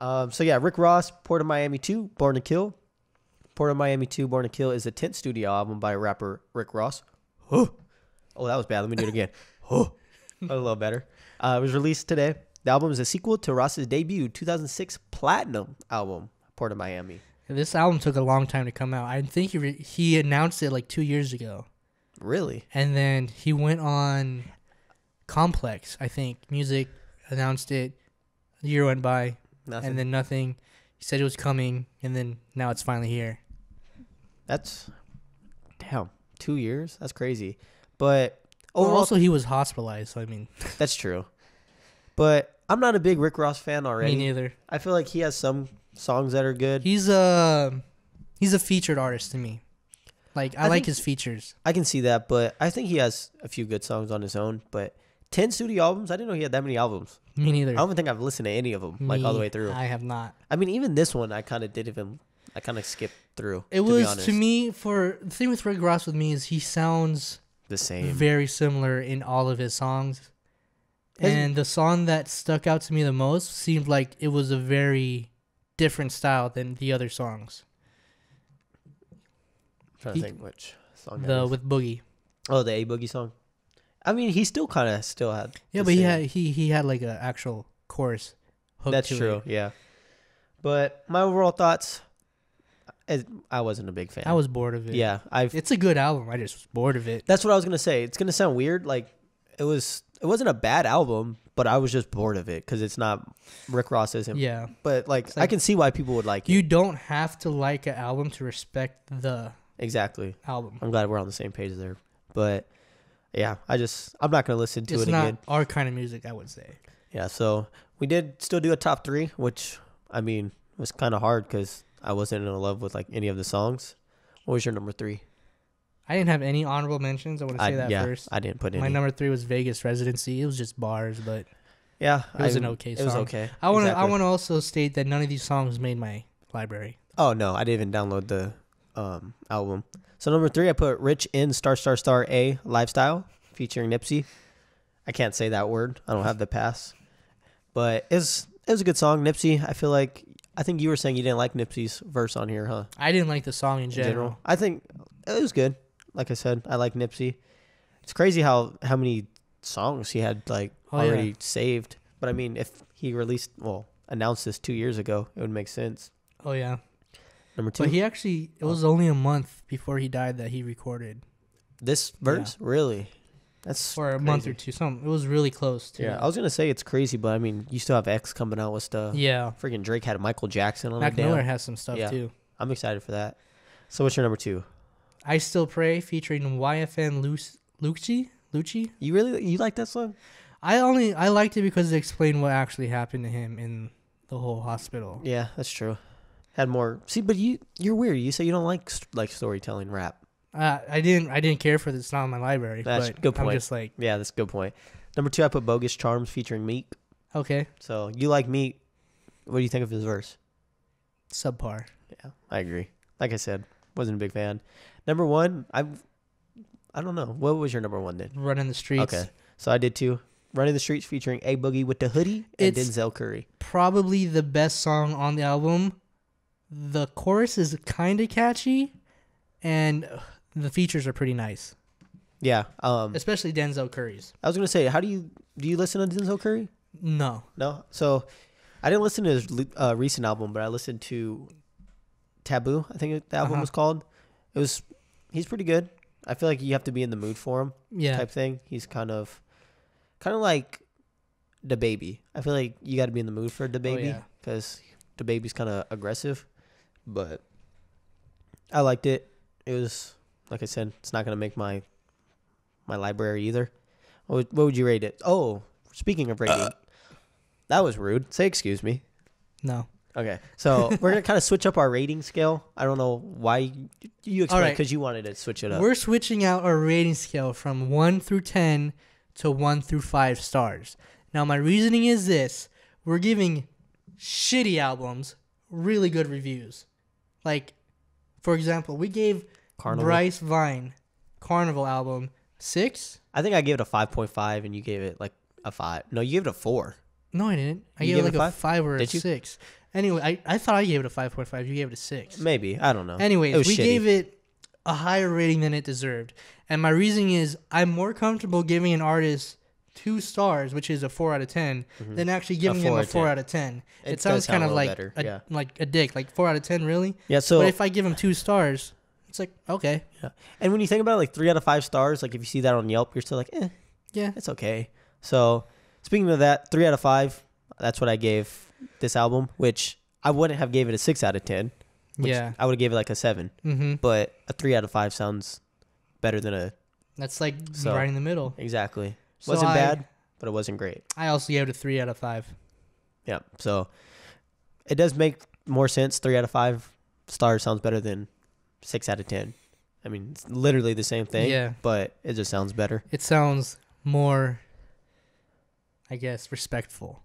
So yeah, Rick Ross, Port of Miami 2, Born to Kill. Port of Miami 2, Born to Kill is a 10th studio album by rapper Rick Ross. Oh, that was bad. Let me do it again. Oh, that was a little better. It was released today. The album is a sequel to Ross's debut 2006 platinum album, Port of Miami. This album took a long time to come out. I think he announced it like 2 years ago. Really? And then he went on Complex, I think. Music announced it. A year went by. Nothing. And then nothing. He said it was coming, and then now it's finally here. That's, damn, 2 years? That's crazy. But overall, well, also he was hospitalized, so I mean. That's true. But I'm not a big Rick Ross fan already. Me neither. I feel like he has some songs that are good. He's a featured artist to me. Like, I like his features. I can see that, but I think he has a few good songs on his own. But 10 studio albums? I didn't know he had that many albums. Me neither. I don't think I've listened to any of them, like, all the way through. I have not. I mean, even this one, I kind of skipped through. It was, to me, the thing with Rick Ross with me is he sounds the same, very similar in all of his songs. And the song that stuck out to me the most seemed like it was a very different style than the other songs. I'm trying to think which song that is. With Boogie. Oh, the A Boogie song. I mean, he still kind of had. Yeah, but he had like an actual chorus hook. That's true. Yeah. But my overall thoughts, I wasn't a big fan. I was bored of it. Yeah, it's a good album. I just was bored of it. That's what I was gonna say. It's gonna sound weird. Like it wasn't a bad album, but I was just bored of it because it's not Rick Ross isn't. Yeah, but like I can see why people would like it. You don't have to like an album to respect the album. I'm glad we're on the same page there, but. Yeah, I'm not going to listen to it again. It's not our kind of music, I would say. Yeah, so we did still do a top three, which, I mean, was kind of hard because I wasn't in love with, like, any of the songs. What was your number three? I didn't have any honorable mentions. I want to say that first. I didn't put any. My number three was Vegas Residency. It was just bars, but yeah, it was an okay song. It was okay. I want to also state that none of these songs made my library. Oh, no, I didn't even download the album. So number three, I put Rich in Star Star Star A Lifestyle featuring Nipsey. I can't say that word. I don't have the pass, but it was a good song. Nipsey, I think you were saying you didn't like Nipsey's verse on here, huh? I didn't like the song in general. I think it was good. Like I said, I like Nipsey. It's crazy how many songs he had saved. But I mean, if he announced this 2 years ago, it would make sense. Oh yeah. Number two. But he actually, it was only a month before he died that he recorded this verse. Yeah. Really, that's for a month or two. It was really close. Too. Yeah, I was gonna say it's crazy, but I mean, you still have X coming out with stuff. Yeah, freaking Drake had a Michael Jackson on. Mac Miller has some stuff too. I'm excited for that. So, what's your number two? I Still Pray featuring YFN Lucci. You like that song? I liked it because it explained what actually happened to him in the whole hospital. Yeah, that's true. Had more. See, but you're weird. You say you don't like storytelling rap. I didn't care for this. It's not in my library. That's but good point. I'm just like, yeah, that's a good point. Number two, I put Bogus Charms featuring Meek. Okay. So you like Meek? What do you think of his verse? Subpar. Yeah, I agree. Like I said, wasn't a big fan. Number one, I don't know. What was your number one then? Run in the Streets. Okay. So I did two. Run in the Streets featuring A Boogie Wit Da Hoodie and Denzel Curry. Probably the best song on the album. The chorus is kind of catchy, and the features are pretty nice. Yeah, especially Denzel Curry's. I was gonna say, how do you listen to Denzel Curry? No. So, I didn't listen to his recent album, but I listened to Taboo. I think the album was called. He's pretty good. I feel like you have to be in the mood for him. Yeah, type thing. He's kind of like DaBaby. I feel like you got to be in the mood for DaBaby because DaBaby's kind of aggressive. But I liked it. It was, like I said, it's not going to make my library either. What would you rate it? Oh, speaking of rating, that was rude. Say excuse me. No. Okay, so we're going to kind of switch up our rating scale. I don't know why you explained because you wanted to switch it up. We're switching out our rating scale from 1 through 10 to 1 through 5 stars. Now, my reasoning is this. We're giving shitty albums really good reviews. Like, for example, we gave Bryce Vine Carnival album 6. I think I gave it a 5.5 and you gave it like a 5. No, you gave it a 4. No, I didn't. I gave it like a 5 or a 6. Anyway, I thought I gave it a 5.5. You gave it a 6. Maybe. I don't know. Anyways, we gave it a higher rating than it deserved. And my reasoning is I'm more comfortable giving an artist 2 stars, which is a 4 out of 10, than actually giving him a 4 out of 10. It sounds kind of like a dick, like 4 out of 10, really. Yeah. So, but if I give him 2 stars, it's like okay. Yeah. And when you think about it, like 3 out of 5 stars, like if you see that on Yelp, you're still like, eh, yeah, it's okay. So speaking of that, 3 out of 5, that's what I gave this album, which I wouldn't have gave it a 6 out of 10. Which yeah, I would have gave it like a 7. But a 3 out of 5 sounds better than a. That's like right in the middle. Exactly. So wasn't bad, but it wasn't great. I also gave it a 3 out of 5. Yeah, so it does make more sense. 3 out of 5 stars sounds better than 6 out of 10. I mean, it's literally the same thing. Yeah, but it just sounds better. It sounds more, I guess, respectful.